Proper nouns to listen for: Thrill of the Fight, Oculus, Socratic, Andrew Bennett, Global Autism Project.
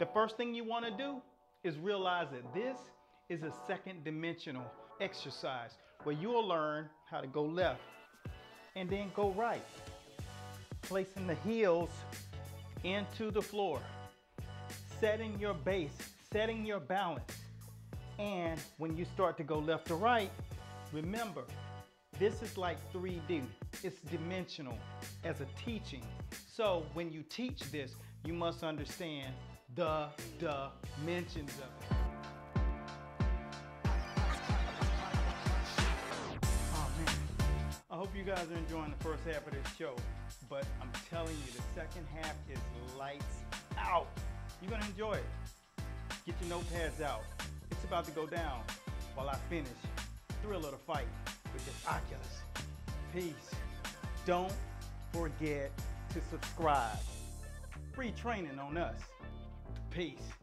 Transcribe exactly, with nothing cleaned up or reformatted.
The first thing you want to do is realize that this is a second dimensional exercise where you will learn how to go left and then go right, placing the heels into the floor, setting your base, setting your balance. And when you start to go left to right, remember, this is like three D. It's dimensional as a teaching. So when you teach this, you must understand the dimensions of it. Oh, man. I hope you guys are enjoying the first half of this show, but I'm telling you, the second half is lights out. You're gonna enjoy it. Get your notepads out. It's about to go down while I finish Thrill of the Fight with this Oculus. Peace. Don't forget to subscribe. Free training on us. Peace.